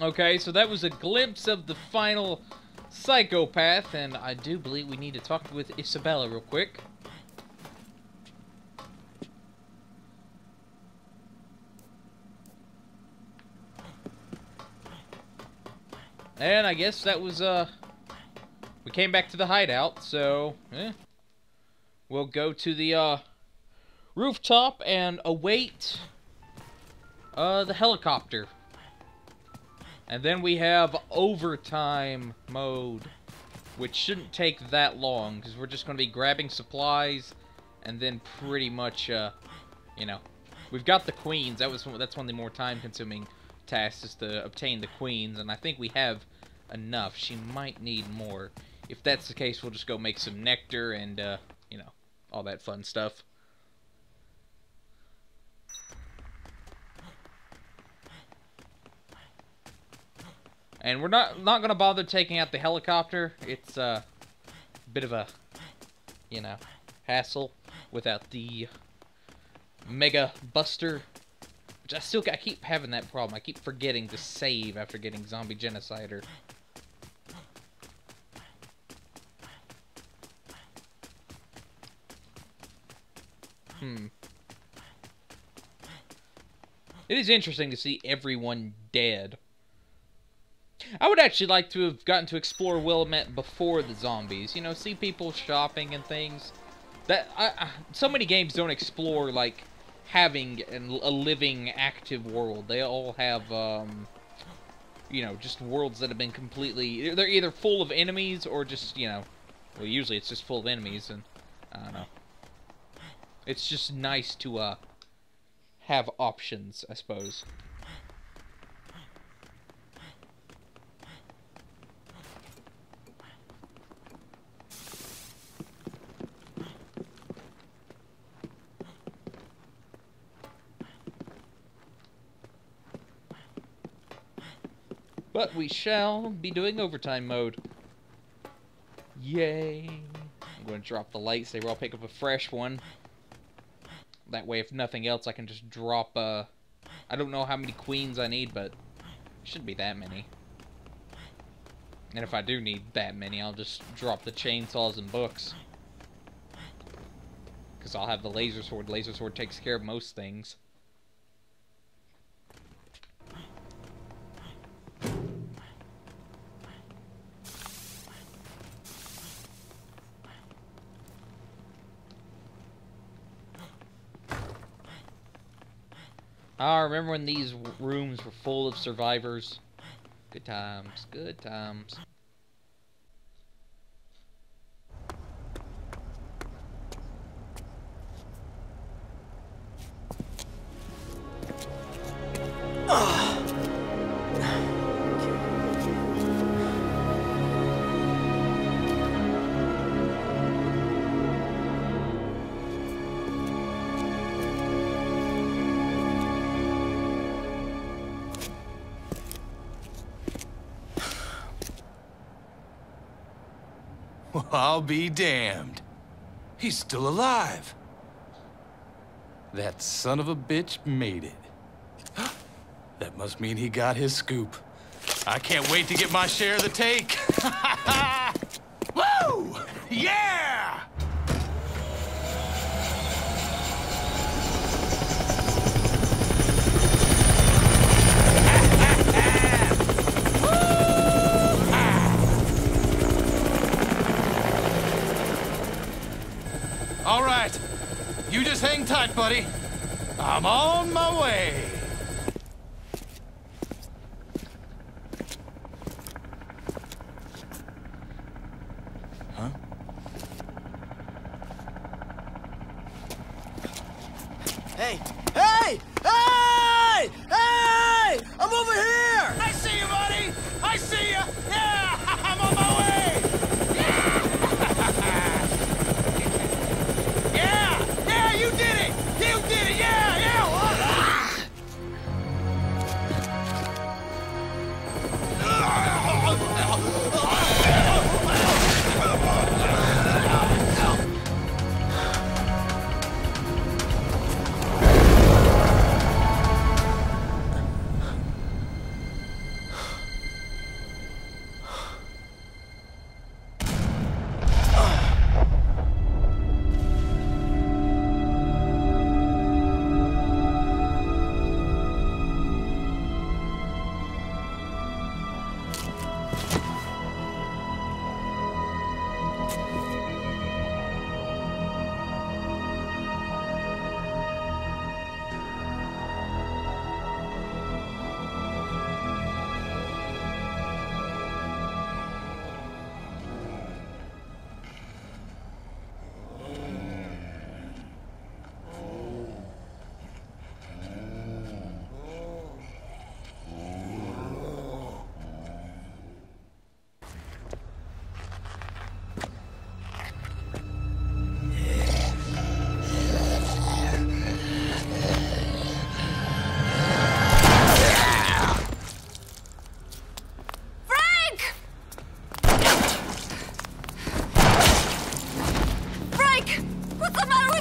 Okay, so that was a glimpse of the final psychopath, and I do believe we need to talk with Isabella real quick. And I guess that was, we came back to the hideout, so, we'll go to the, rooftop and await, the helicopter. And then we have overtime mode, which shouldn't take that long, because we're just going to be grabbing supplies, and then pretty much, you know, we've got the queens. That's one of the more time-consuming tasks, is to obtain the queens, and I think we have enough. She might need more. If that's the case, we'll just go make some nectar and, you know, all that fun stuff. And we're not going to bother taking out the helicopter. It's a bit of a, you know, hassle without the Mega Buster. Which I keep having that problem. I keep forgetting to save after getting Zombie Genocider. It is interesting to see everyone dead. I would actually like to have gotten to explore Willamette before the zombies. You know, see people shopping and things. So many games don't explore, like, having a living, active world. They all have, you know, just worlds that have been completely... They're either full of enemies or just, you know... Well, usually it's just full of enemies, and I don't know. It's just nice to, have options, I suppose. But we shall be doing overtime mode. Yay. I'm going to drop the lightsaber. I'll pick up a fresh one. That way, if nothing else, I can just drop a... I don't know how many queens I need, but it shouldn't be that many. And if I do need that many, I'll just drop the chainsaws and books. Because I'll have the laser sword. Laser sword takes care of most things. I remember when these rooms were full of survivors. Good times, good times. I'll be damned. He's still alive. That son of a bitch made it. That must mean he got his scoop. I can't wait to get my share of the take. Woo! Yeah! All right, you just hang tight, buddy. I'm on my way. Huh? Hey, hey, hey, hey! I'm over here! I see you, buddy! I see you! Yeah, I'm on my way!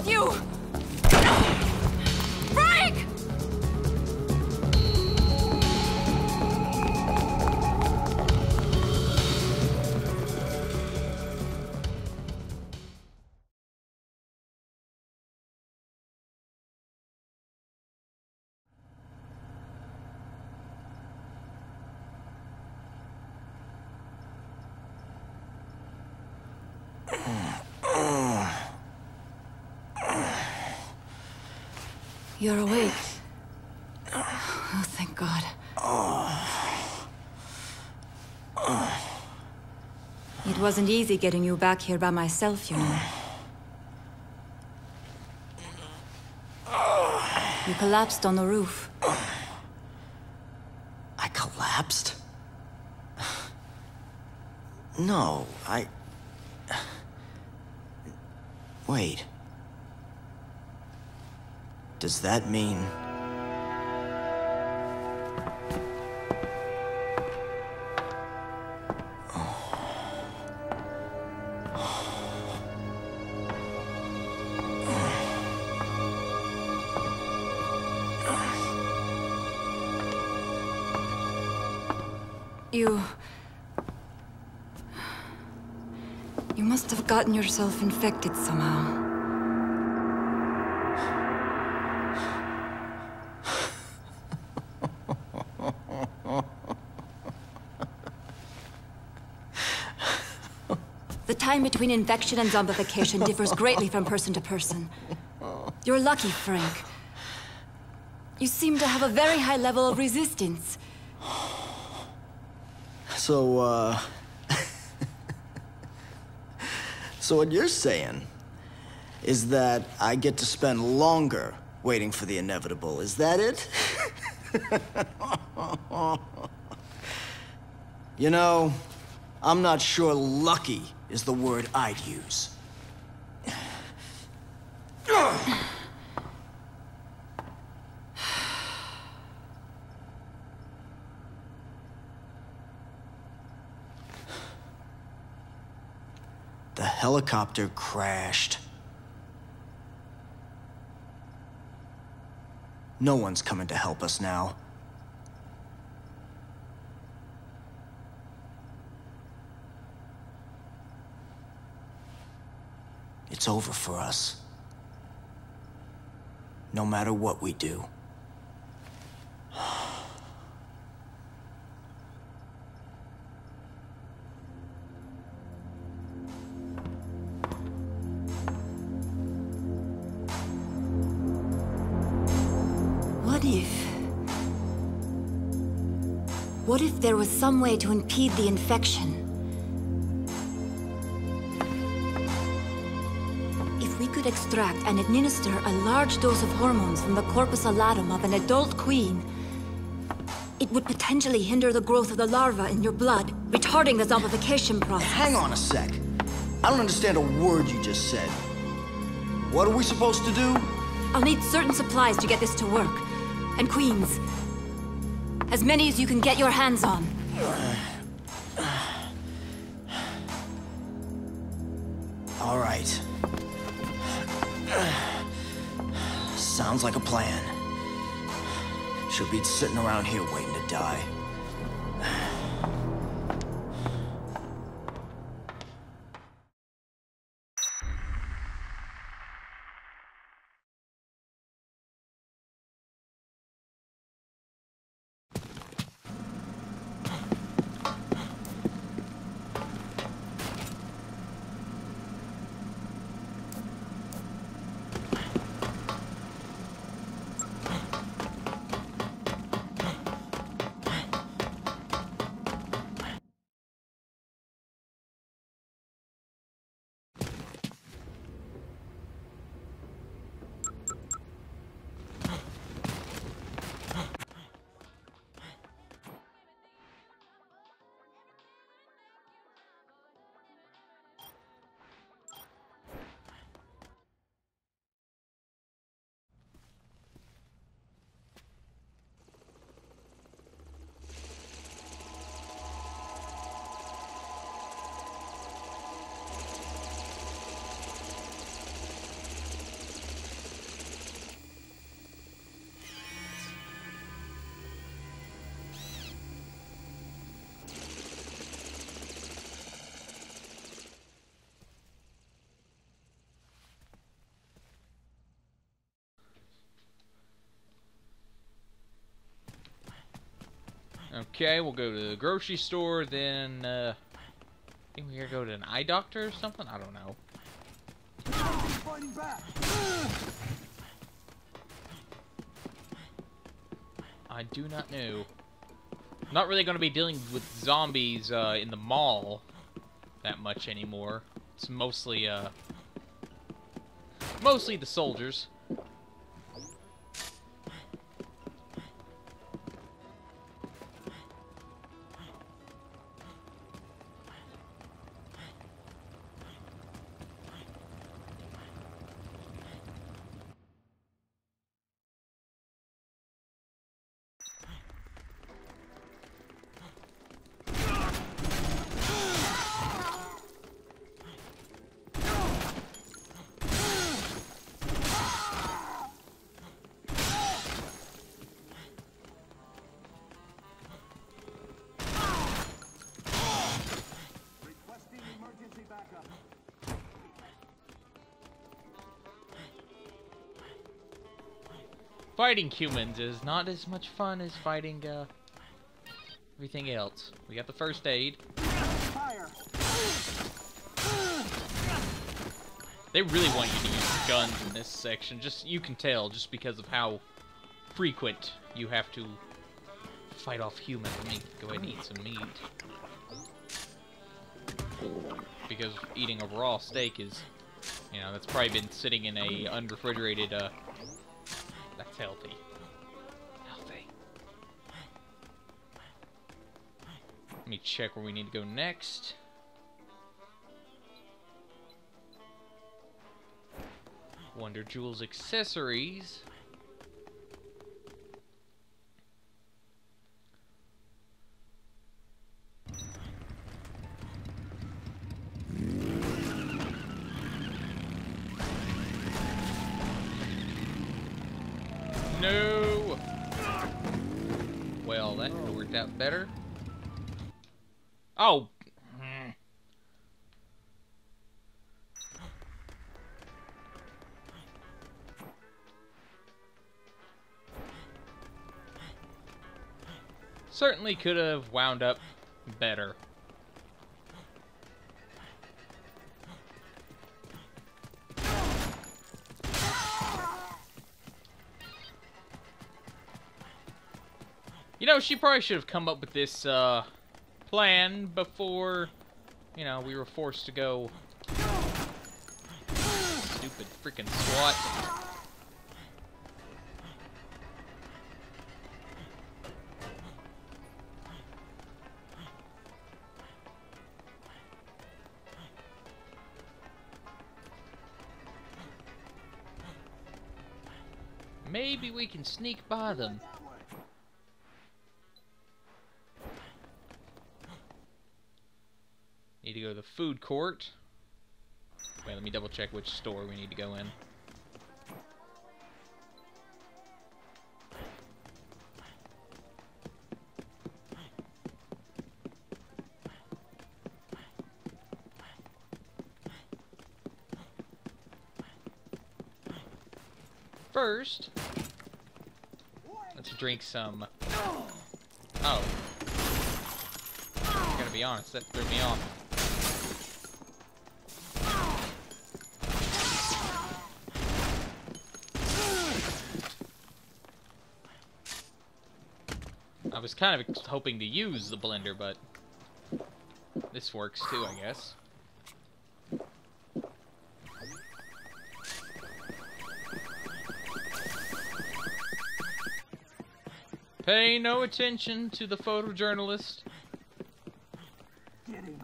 you! Frank! You're awake. Oh, thank God. It wasn't easy getting you back here by myself, you know. You collapsed on the roof. I collapsed? No, I... Wait. Does that mean... You must have gotten yourself infected somehow. The time between infection and zombification differs greatly from person to person. You're lucky, Frank. You seem to have a very high level of resistance. So, so what you're saying is that I get to spend longer waiting for the inevitable. Is that it? You know, I'm not sure lucky is the word I'd use. The helicopter crashed. No one's coming to help us now. It's over for us. No matter what we do. What if... what if there was some way to impede the infection? Extract and administer a large dose of hormones from the corpus alatum of an adult queen. It would potentially hinder the growth of the larva in your blood, retarding the zombification process. Hang on a sec. I don't understand a word you just said. What are we supposed to do? I'll need certain supplies to get this to work. And queens. As many as you can get your hands on. All right. Sounds like a plan. Should be sitting around here waiting to die. Okay, we'll go to the grocery store, then, I think we gotta go to an eye doctor or something? I don't know. I do not know. I'm not really gonna be dealing with zombies, in the mall that much anymore. It's mostly, mostly the soldiers. Fighting humans is not as much fun as fighting everything else. We got the first aid. Fire. They really want you to use guns in this section. Just you can tell just because of how frequent you have to fight off humans. Let me go ahead and eat some meat. Because eating a raw steak is, you know, that's probably been sitting in a unrefrigerated that's healthy. Healthy. Let me check where we need to go next. Wonder Jewel's accessories. No! Well, that could have worked out better. Oh! Certainly could have wound up better. You know, she probably should have come up with this, plan before, you know, we were forced to go. Stupid freaking SWAT. Maybe we can sneak by them. Need to go to the food court. Wait, let me double check which store we need to go in. First, let's drink some. Oh. I gotta be honest, that threw me off. I was kind of hoping to use the blender, but this works too, I guess. Pay no attention to the photojournalist. Get him.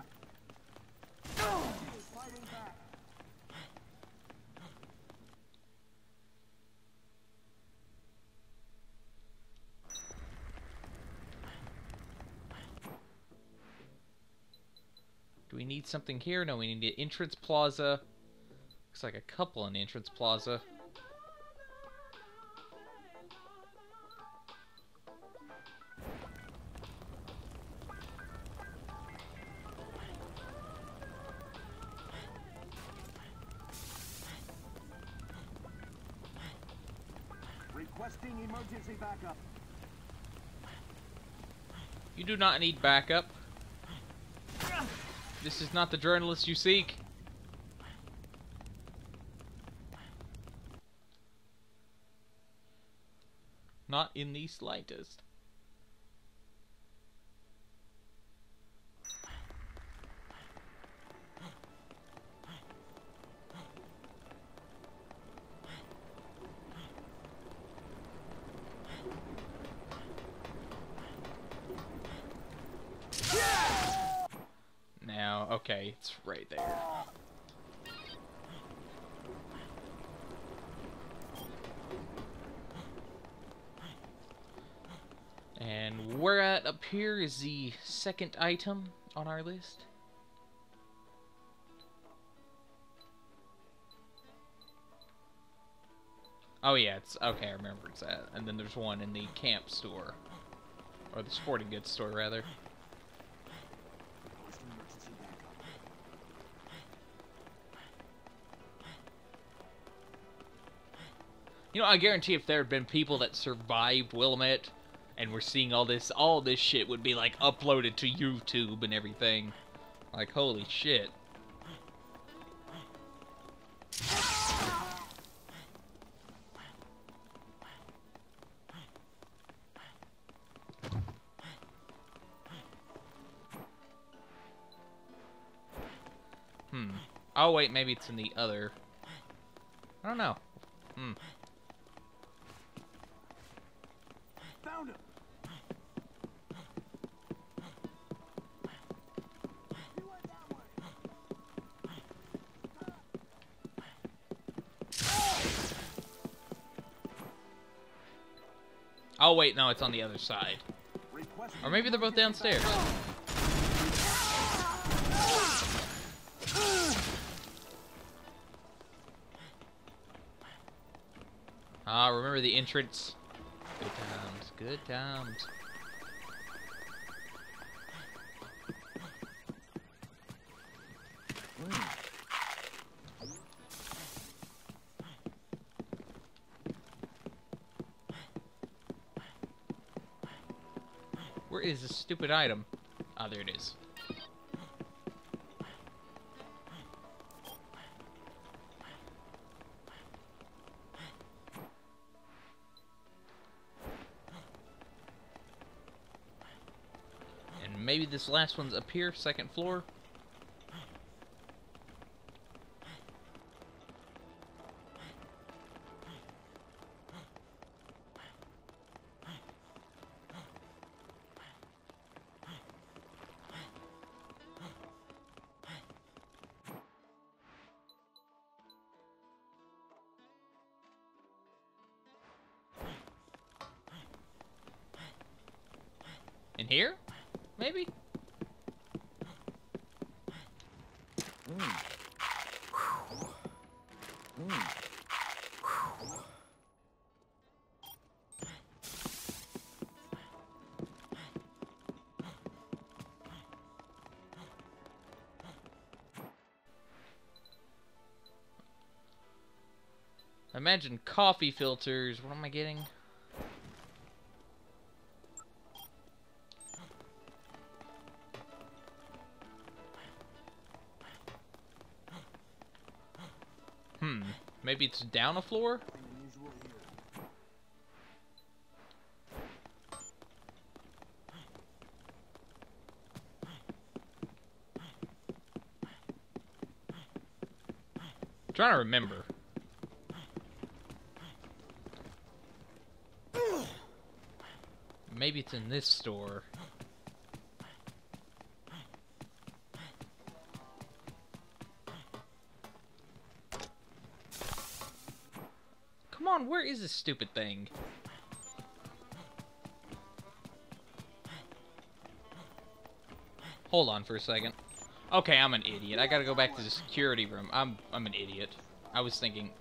We need something here? No, we need an entrance plaza. Looks like a couple in entrance plaza. Requesting emergency backup. You do not need backup. This is not the journalist you seek. Not in the slightest. Now, okay, it's right there. And we're at up here is the second item on our list. Oh yeah, it's okay, I remember it's that. And then there's one in the camp store. Or the sporting goods store rather. You know, I guarantee if there had been people that survived Willamette and were seeing all this shit would be like uploaded to YouTube and everything. Like, holy shit. Oh wait, maybe it's in the other. I don't know. Found him. Oh wait, no, it's on the other side. Or maybe they're both downstairs. Ah, remember the entrance. Good times, good times. Where is this stupid item? Ah, there it is. Maybe this last one's up here, second floor. In here? Maybe? Imagine coffee filters. What am I getting? Maybe it's down a floor? I'm trying to remember. Maybe it's in this store. Where is this stupid thing? Hold on for a second. Okay, I'm an idiot. I gotta go back to the security room. I'm an idiot. I was thinking